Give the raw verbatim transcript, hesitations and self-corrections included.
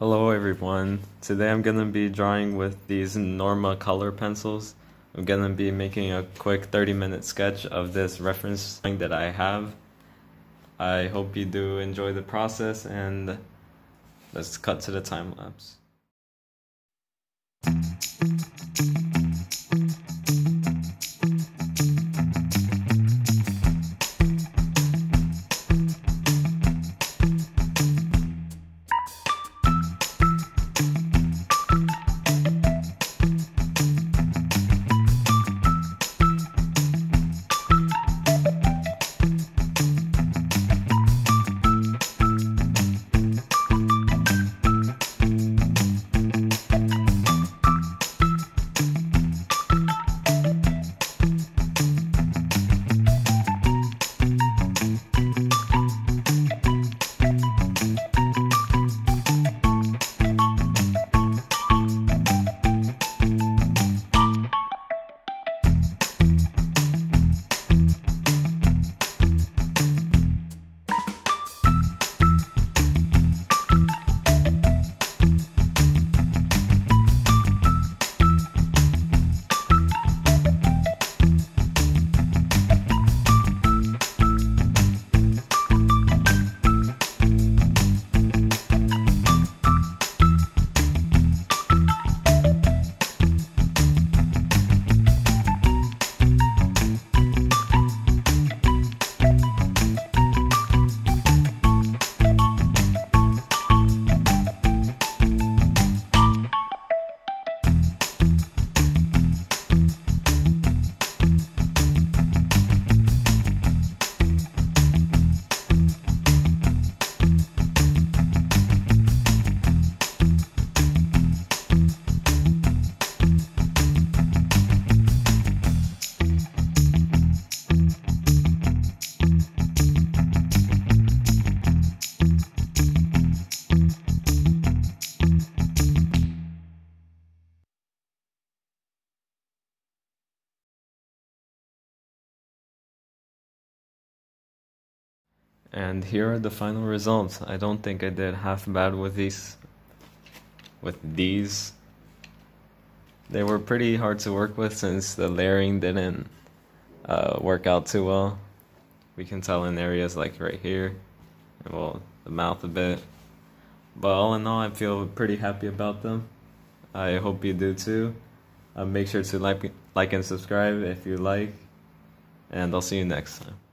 Hello everyone, today I'm going to be drawing with these Norma color pencils. I'm going to be making a quick thirty minute sketch of this reference drawing that I have. I hope you do enjoy the process, and let's cut to the time lapse. And here are the final results. I don't think I did half bad with these. With these. They were pretty hard to work with since the layering didn't uh, work out too well. We can tell in areas like right here. And well, the mouth a bit. But all in all, I feel pretty happy about them. I hope you do too. Uh, make sure to like, like and subscribe if you like. And I'll see you next time.